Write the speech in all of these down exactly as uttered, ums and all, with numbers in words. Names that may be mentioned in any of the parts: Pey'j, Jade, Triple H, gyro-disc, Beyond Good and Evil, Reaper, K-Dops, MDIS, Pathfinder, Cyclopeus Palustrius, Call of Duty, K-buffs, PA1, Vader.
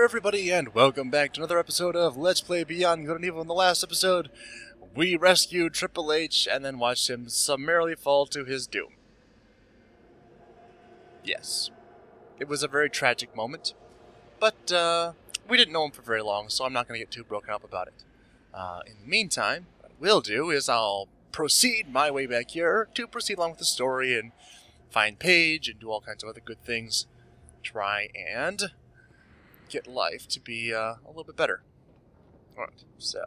there, everybody, and welcome back to another episode of Let's Play Beyond Good and Evil. In the last episode, we rescued Triple H and then watched him summarily fall to his doom. Yes. It was a very tragic moment, but uh, we didn't know him for very long, so I'm not going to get too broken up about it. Uh, in the meantime, what I will do is I'll proceed my way back here to proceed along with the story and find Pey'j and do all kinds of other good things. Try and get life to be uh, a little bit better. Alright, so.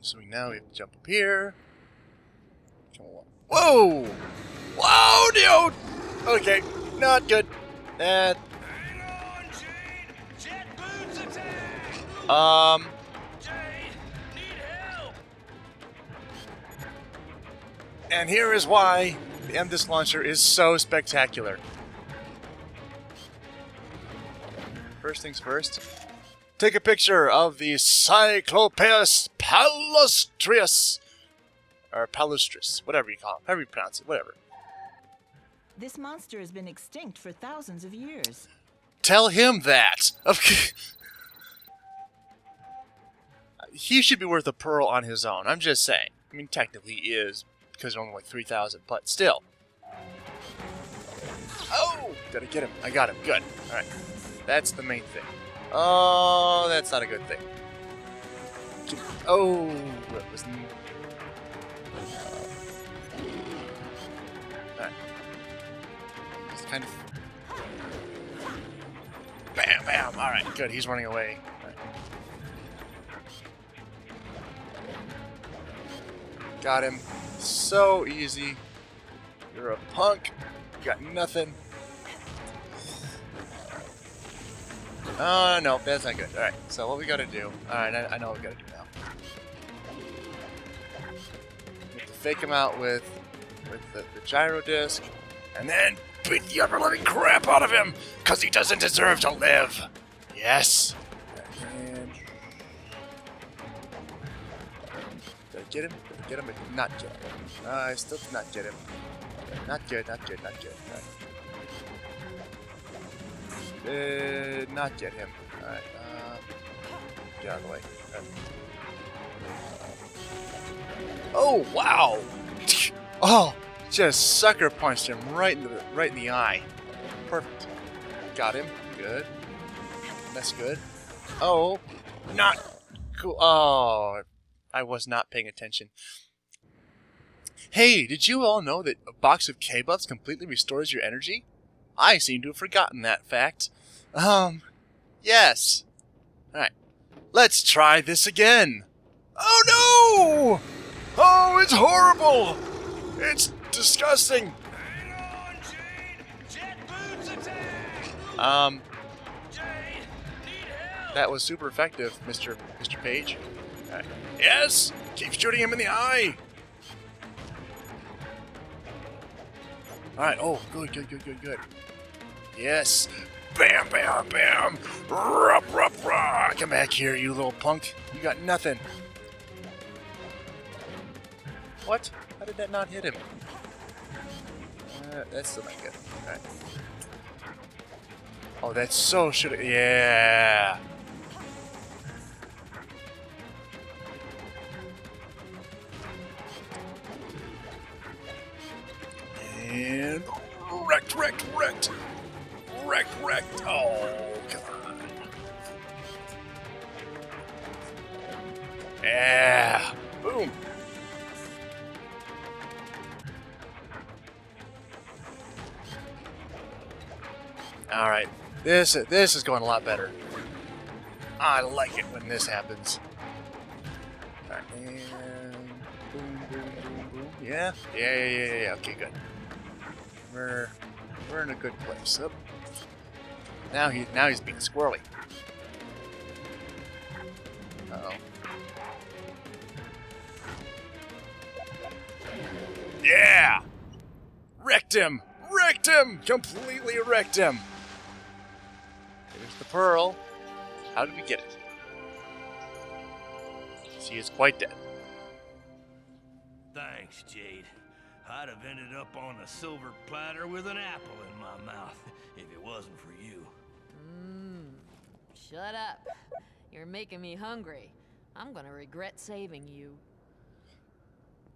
So now we have to jump up here. Come along. Whoa! Whoa, dude! Okay, not good. That. Hang on, Jade! Jet boots attack! Um. Jade, need help! And here is why the M D I S launcher is so spectacular. First things first, take a picture of the Cyclopeus Palustrius, or Palustrius, whatever you call it, however you pronounce it, whatever. This monster has been extinct for thousands of years. Tell him that. Okay. He should be worth a pearl on his own, I'm just saying. I mean, technically he is, because there are only like three thousand, but still. Oh! Did I get him? I got him. Good. Alright. That's the main thing. Oh, that's not a good thing. Oh, that was... Alright. Just kind of... Bam, bam! Alright, good. He's running away. Right. Got him. So easy. You're a punk. You got nothing. Oh, uh, no, that's not good. Alright, so what we gotta do... Alright, I, I know what we gotta do now. We have to fake him out with with the, the gyro-disc, and then beat the ever-living crap out of him, because he doesn't deserve to live! Yes! And... Did I get him? Did I get him? I did not get him. Uh, I still did not get him. Not good, not good, not good. All right. Did not get him. Alright, uh, get out of the way. Right. Oh, wow! Oh, just sucker punched him right in the right in the eye. Perfect. Got him. Good. That's good. Oh, not cool. Oh, I was not paying attention. Hey, did you all know that a box of K-buffs completely restores your energy? I seem to have forgotten that fact. Um, yes. Alright. Let's try this again. Oh no! Oh, it's horrible! It's disgusting! Hang on, Jade! Jet boots attack! Um, Jade, need help! That was super effective, Mister Mister Pey'j. Alright. Yes! Keep shooting him in the eye! Alright, oh, good, good, good, good, good. Yes! Bam, bam, bam! Rup, rup, rup! Come back here, you little punk. You got nothing. What? How did that not hit him? Uh, that's still not good. Alright. Oh, that's so should. Yeah! And wrecked, wrecked, wrecked, wrecked, wrecked. Oh, come on. Yeah. Boom. All right. This this is going a lot better. I like it when this happens. All right. And boom, boom, boom, boom. Yeah. Yeah, yeah, yeah, yeah. Okay, good. We're, we're in a good place. Oh. Now he now he's being squirrely. Uh-oh. Yeah! Wrecked him! Wrecked him! Completely wrecked him! There's the pearl. How did we get it? She is quite dead. Thanks, Jade. I'd have ended up on a silver platter with an apple in my mouth if it wasn't for you. Mm. Shut up. You're making me hungry. I'm gonna regret saving you.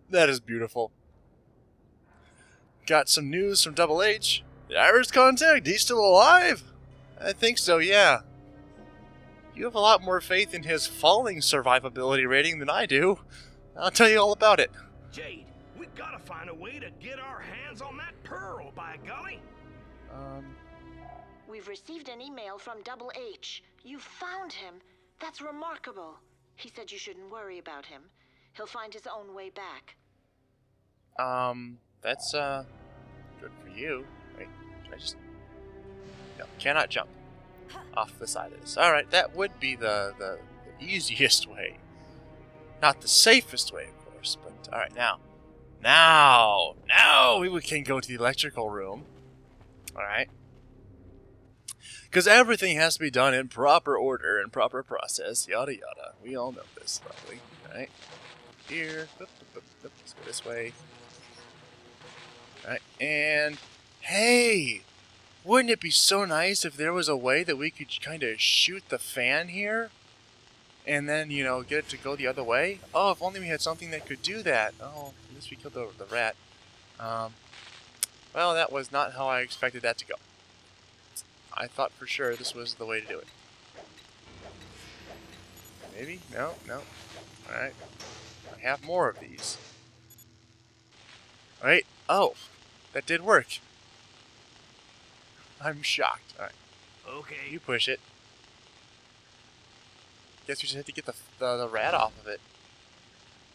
That is beautiful. Got some news from Double H. The Irish contact, he's still alive? I think so, yeah. You have a lot more faith in his falling survivability rating than I do. I'll tell you all about it. Jade, we gotta find a way to get our hands on that pearl, by golly. Um... We've received an email from Double H. You found him. That's remarkable. He said you shouldn't worry about him. He'll find his own way back. Um, that's, uh... good for you. Wait, can I just... No, cannot jump off the side of this. Alright, that would be the, the, the easiest way. Not the safest way, of course, but alright, now. Now! Now we can go to the electrical room. Alright. Because everything has to be done in proper order and proper process, yada yada. We all know this, lovely. Alright. Here. Oop, oop, oop, oop. Let's go this way. Alright, and... Hey! Wouldn't it be so nice if there was a way that we could kind of shoot the fan here? And then, you know, get it to go the other way? Oh, if only we had something that could do that. Oh, at least we killed the, the rat. Um, well, that was not how I expected that to go. I thought for sure this was the way to do it. Maybe? No, no. Alright. I have more of these. Alright. Oh, that did work. I'm shocked. Alright. Okay. You push it. Guess we just have to get the, the, the rat off of it.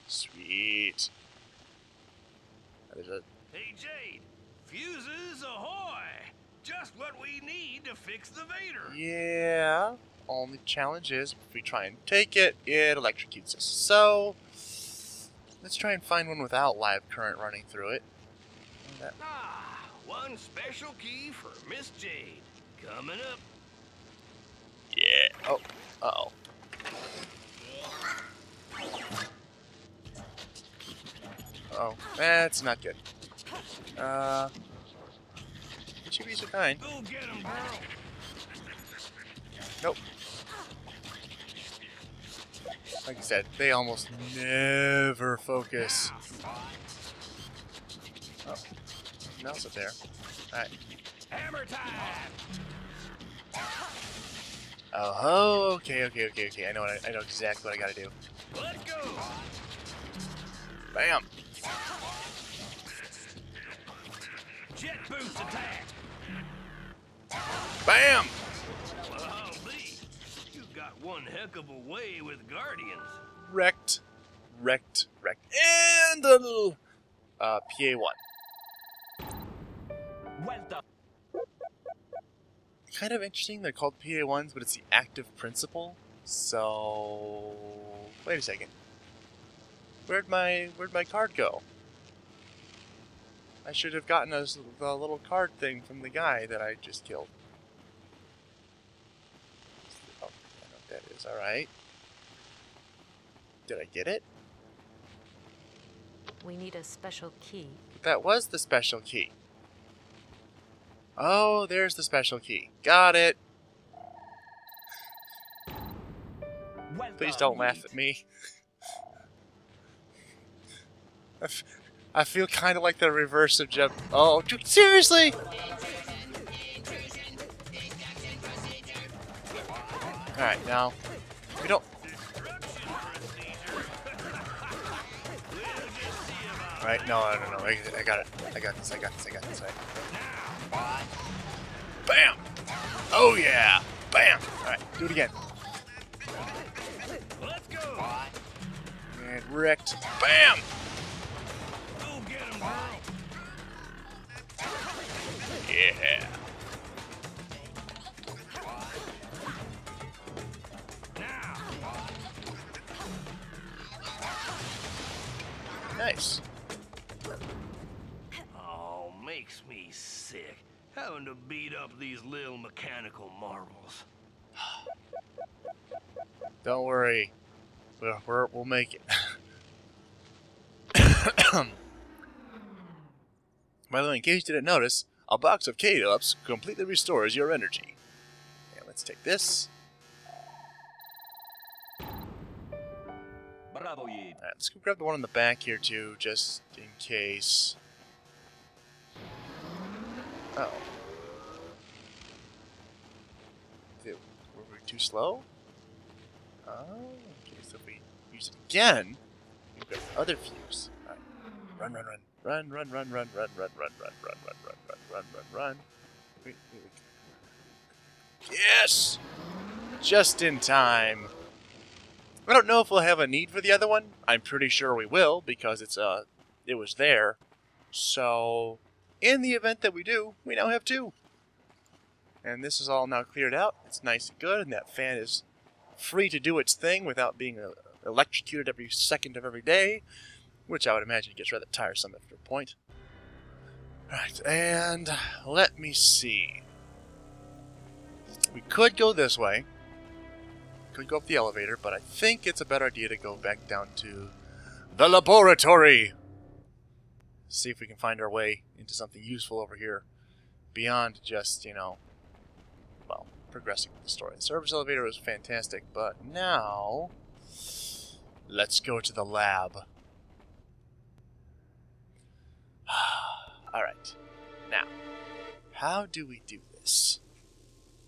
Sweet. There's a... Hey, Jade! Fuses ahoy! Just what we need to fix the Vader! Yeah. Only challenge is, if we try and take it, it electrocutes us. So, let's try and find one without live current running through it. That. Ah! One special key for Miss Jade. Coming up. Yeah. Oh. Uh-oh. Oh. That's not good. Uh. Would you be so kind? Go get him, bro. Nope. Like I said, they almost never focus. Oh. Else up there. Alright. Hammer time! Oh, okay, okay, okay, okay. I know what I, I know exactly what I gotta do. Let's go! Bam! Jet boots attack! Bam! Well, you got one heck of a way with guardians. Wrecked, wrecked, wrecked, and a little uh, P A one. Kind of interesting, they're called P A ones, but it's the active principle. So wait a second. Where'd my where'd my card go? I should have gotten a the little card thing from the guy that I just killed. Oh, I know what that is, alright. Did I get it? We need a special key. But that was the special key. Oh, there's the special key. Got it. Please don't laugh at me. I, f I feel kind of like the reverse of Jeb. Oh, seriously? All right, now we don't. All right, no, no, no, no. I, I got it. I got this. I got this. I got this. Right. Bam! Oh yeah! Bam! Alright, do it again. Let's go! And wrecked. Bam! Go get him, bro! Yeah! Now. Nice. Oh, makes me sick. Having to beat up these little mechanical marbles. Don't worry, we're, we're, we'll make it. By the way, in case you didn't notice, a box of K-Dops completely restores your energy. And let's take this. Bravo, Jade. Right, let's go grab the one in the back here too, just in case. Uh oh. Did, were we too slow? Oh, okay, so if we use it again, we've got the other fuse. Alright. Run, run, run. Run, run, run, run, run, run, run, run, run, run, run, run, run, run, run. Wait, wait, wait. Yes! Just in time. I don't know if we'll have a need for the other one. I'm pretty sure we will, because it's uh, it was there. So, in the event that we do, we now have two. And this is all now cleared out. It's nice and good, and that fan is free to do its thing without being uh, electrocuted every second of every day, which I would imagine gets rather tiresome after a point. Alright, and let me see. We could go this way. Could go up the elevator, but I think it's a better idea to go back down to the laboratory. See if we can find our way into something useful over here beyond just, you know, well, progressing with the story. The service elevator was fantastic, but now let's go to the lab. Alright, now, how do we do this?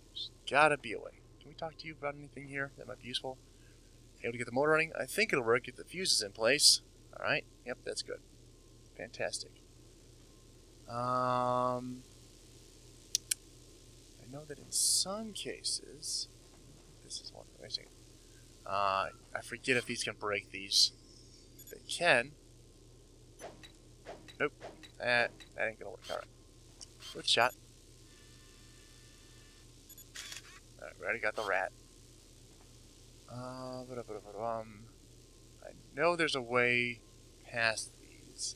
There's gotta be a way. Can we talk to you about anything here that might be useful? Able to get the motor running? I think it'll work if the fuse is in place. Alright, yep, that's good. Fantastic. Um, I know that in some cases, this is one amazing. Uh, I forget if these can break these. If they can. Nope. That, that ain't gonna work. Alright. Good shot. Alright, we already got the rat. Uh, um, I know there's a way past these.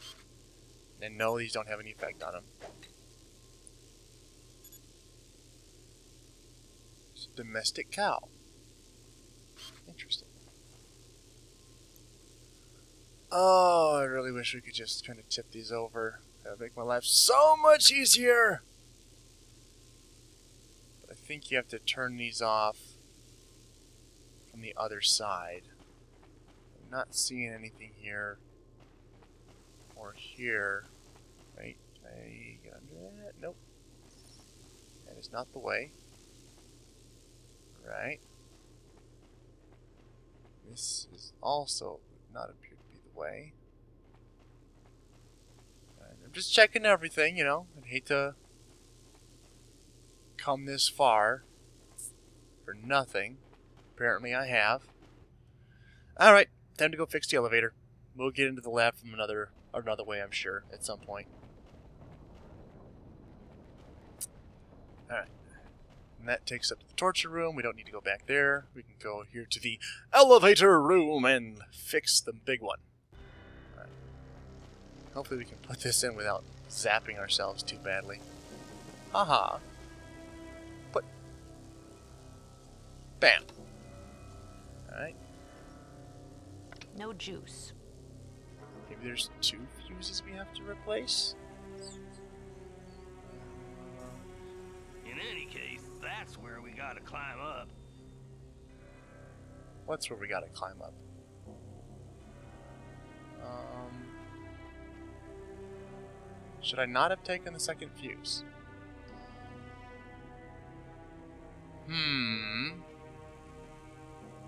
And no, these don't have any effect on them. It's a domestic cow. Interesting. Oh, I really wish we could just kind of tip these over. That would make my life so much easier! But I think you have to turn these off from the other side. I'm not seeing anything here or here. Wait, can I get under that? Nope. That is not the way. Right. This is also not a way. And I'm just checking everything, you know. I'd hate to come this far for nothing. Apparently I have. Alright, time to go fix the elevator. We'll get into the lab from another or another way, I'm sure, at some point. Alright. And that takes up the torture room. We don't need to go back there. We can go here to the elevator room and fix the big one. Hopefully we can put this in without zapping ourselves too badly. Haha. Put. Bam. Alright. No juice. Maybe there's two fuses we have to replace? In any case, that's where we gotta climb up. What's where we gotta climb up? Um... Should I not have taken the second fuse? Hmm.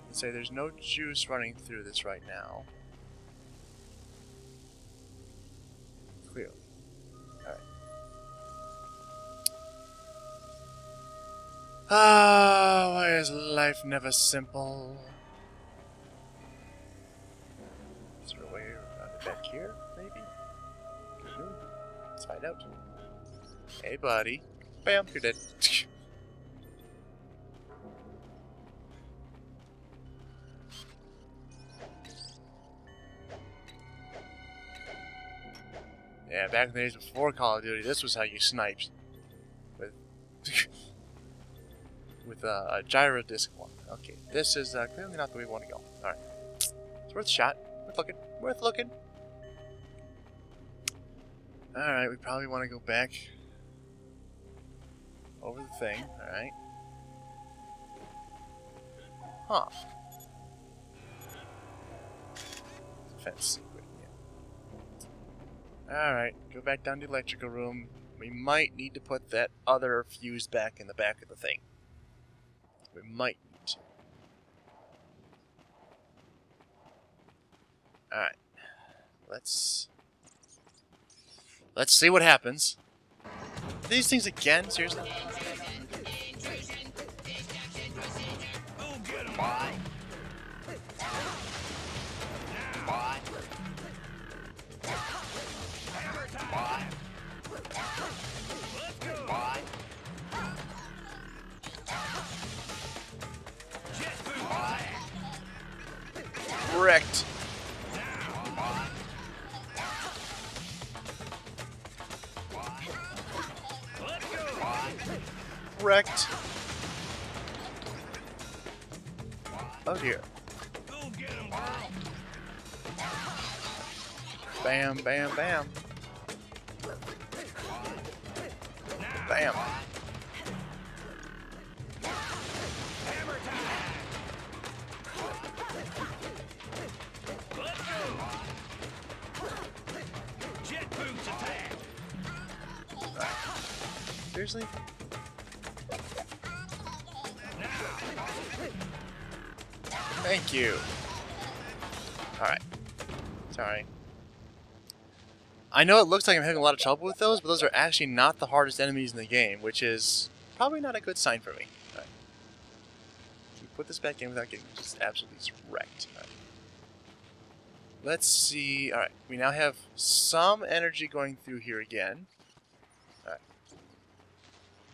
Let's say there's no juice running through this right now. Clearly. Alright. Ah, oh, why is life never simple? Is there a way around it back here, maybe? Find out. Hey, buddy. Bam, you're dead. Yeah, back in the days before Call of Duty, this was how you sniped. With with uh, a gyro-disc one. Okay, this is uh, clearly not the way we want to go. Alright. It's worth a shot. Worth looking. Worth looking. Alright, we probably want to go back over the thing, alright. Huh. defense secret yet. Alright, go back down to the electrical room. We might need to put that other fuse back in the back of the thing. We might need to. Alright. Let's... Let's see what happens. These things again? Seriously? Wrecked. Wrecked. Oh dear. Bam, bam, bam. Bam. Seriously? Thank you. Alright. Sorry. I know it looks like I'm having a lot of trouble with those, but those are actually not the hardest enemies in the game, which is probably not a good sign for me. Alright. Can you put this back in without getting just absolutely wrecked? Alright. Let's see. Alright. We now have some energy going through here again. Alright.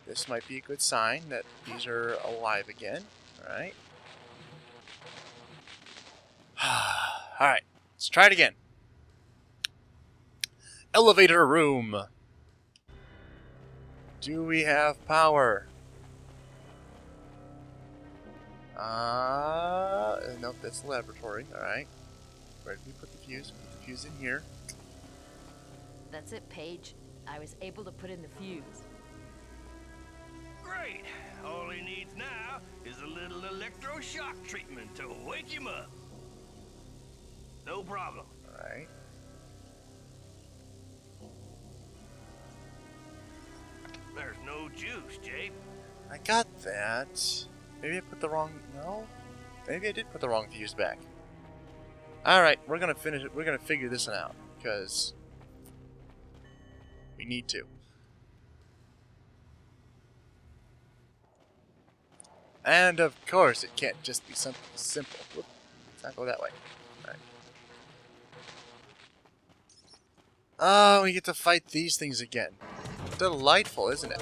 This might be a good sign that these are alive again. Alright. Alright. Let's try it again. Elevator room. Do we have power? Ah, uh, nope, that's the laboratory. All right. Where did we put the fuse? We put the fuse in here. That's it, Pey'j. I was able to put in the fuse. Great. All he needs now is a little electroshock treatment to wake him up. No problem. All right. There's no juice, Jade. I got that. Maybe I put the wrong... No? Maybe I did put the wrong fuse back. Alright, we're gonna finish it. We're gonna figure this one out. Because... we need to. And of course, it can't just be something simple. Whoop. Let's not go that way. Alright. Oh, we get to fight these things again. Delightful, isn't it?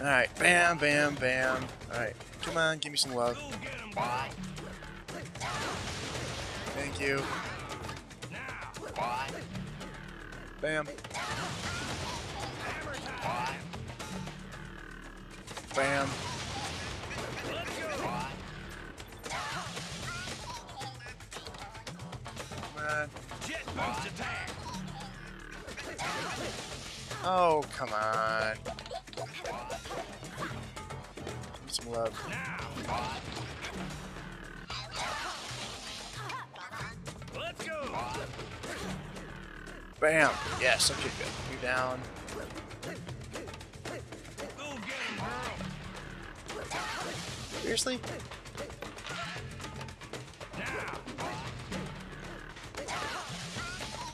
Alright, bam, bam, bam. Alright, come on, give me some love. Thank you. Bam. Bam. Come on. Oh, come on. Need some love. Let's go. Bam. Yes, okay, good. You down. Seriously?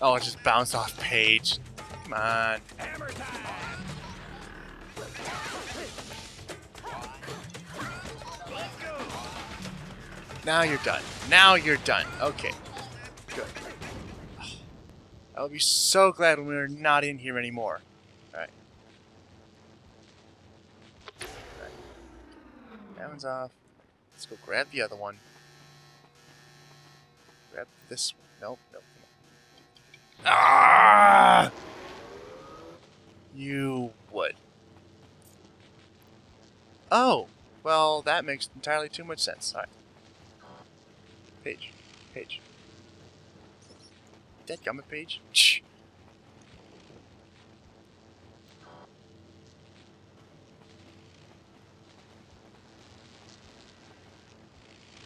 Oh, it just bounced off Pey'j. Come on. Hammer time. Let's go. Now you're done. Now you're done. Okay. Good. I'll be so glad when we're not in here anymore. Alright. All right. That one's off. Let's go grab the other one. Grab this one. Nope, nope. Ah! You would. Oh, well, that makes entirely too much sense. All right, Pey'j, Pey'j. Dadgummit, Pey'j. Shh.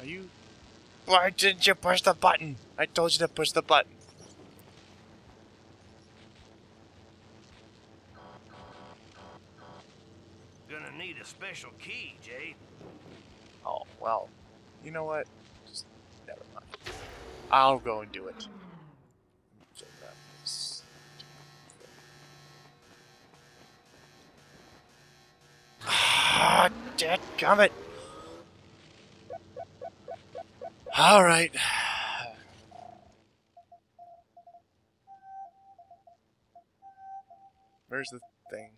Are you? Why didn't you push the button? I told you to push the button. Gonna need a special key, Jade. Oh, well. You know what? Just never mind. I'll go and do it. Ah, dadgummit. All right. Where's the thing?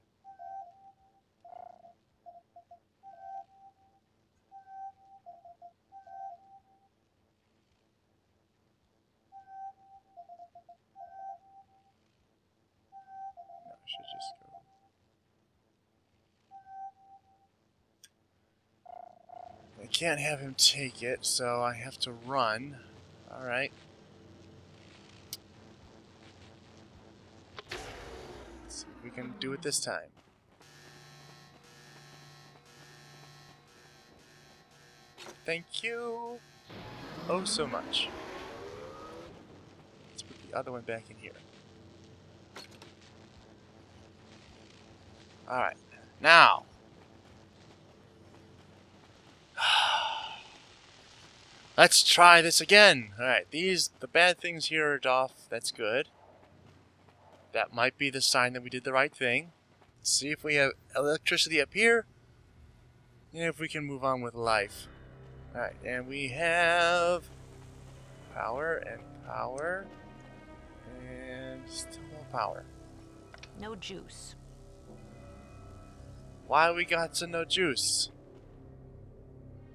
Can't have him take it, so I have to run. All right. Let's see if we can do it this time. Thank you. Oh, so much. Let's put the other one back in here. All right. Now. Let's try this again. Alright, these, the bad things here are off. That's good. That might be the sign that we did the right thing. Let's see if we have electricity up here. And if we can move on with life. Alright, and we have power and power. And still no power. No juice. Why we got to no juice?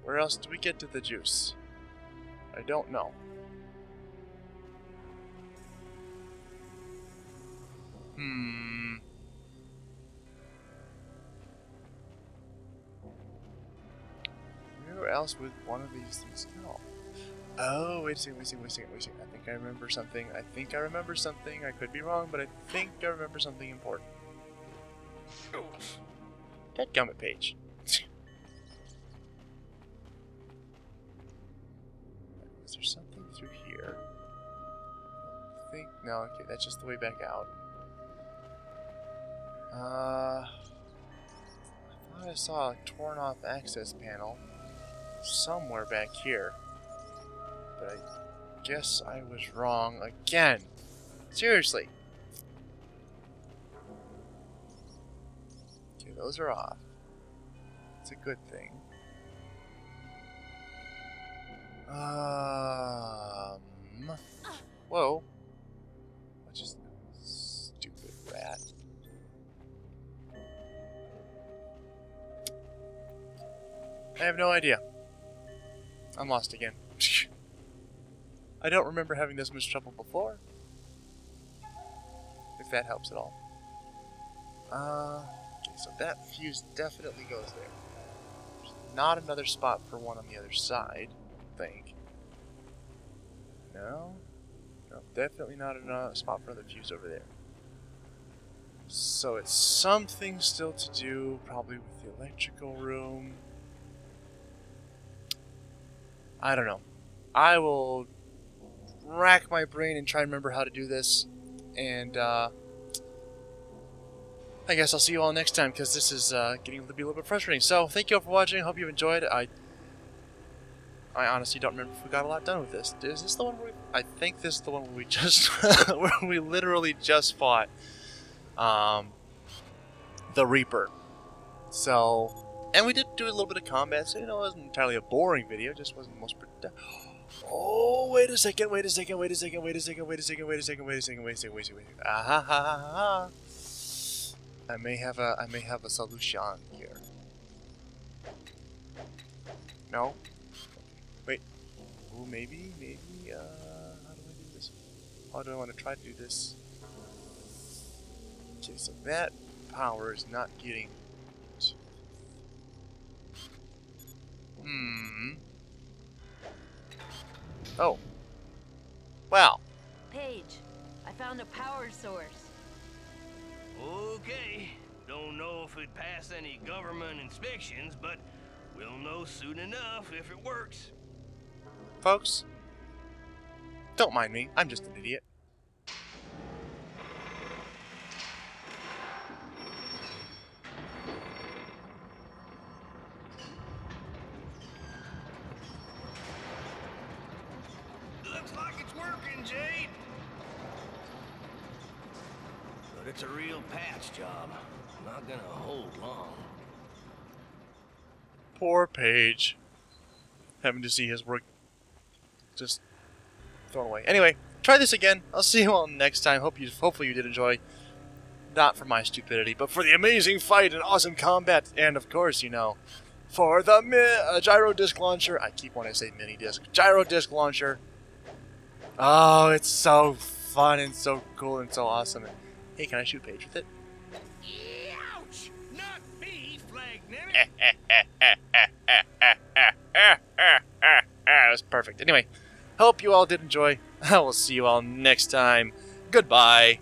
Where else do we get to the juice? I don't know. Hmm. Where else would one of these things go? Oh, wait a second, wait a second, wait a second, wait a second. I think I remember something. I think I remember something. I could be wrong, but I think I remember something important. Dadgummit, Pey'j. Is there something through here? I think no. Okay, that's just the way back out. Uh, I thought I saw a torn-off access panel somewhere back here, but I guess I was wrong again. Seriously. Okay, those are off. It's a good thing. Um. Whoa. What just stupid rat? I have no idea. I'm lost again. I don't remember having this much trouble before. If that helps at all. Uh. Okay, so that fuse definitely goes there. There's not another spot for one on the other side. Think. No? No, definitely not a spot for the fuse over there. So it's something still to do, probably with the electrical room. I don't know. I will rack my brain and try and remember how to do this. And uh, I guess I'll see you all next time, because this is uh, getting to be a little bit frustrating. So thank you all for watching. I hope you've enjoyed. I I honestly don't remember if we got a lot done with this. Is this the one where we, I think this is the one where we just where we literally just fought um, the Reaper. So, and we did do a little bit of combat, so you know it wasn't entirely a boring video. It just wasn't the most. Oh, wait a second! Wait a second! Wait a second! Wait a second! Wait a second! Wait a second! Wait a second! Wait a second! Wait a second! Wait a second! Ah ha ha ha ha! I may have a I may have a solution here. No. Ooh, maybe, maybe, uh, how do I do this? How do I want to try to do this? Okay, so that power is not getting... Hmm. Oh. Wow. Pey'j, I found a power source. Okay. Don't know if it passed any government inspections, but we'll know soon enough if it works. folks. Don't mind me, I'm just an idiot. Looks like it's working, Jade. But it's a real patch job. Not gonna hold long. Poor Pey'j. Having to see his work just thrown away. Anyway, try this again. I'll see you all next time. Hope you, hopefully you did enjoy. Not for my stupidity, but for the amazing fight and awesome combat. And of course, you know, for the mi uh, gyro-disc launcher. I keep wanting to say mini-disc. Gyro-disc launcher. Oh, it's so fun and so cool and so awesome. And, hey, can I shoot Pey'j with it? Ouch! Not me, flag That was perfect. Anyway, hope you all did enjoy. I will see you all next time. Goodbye.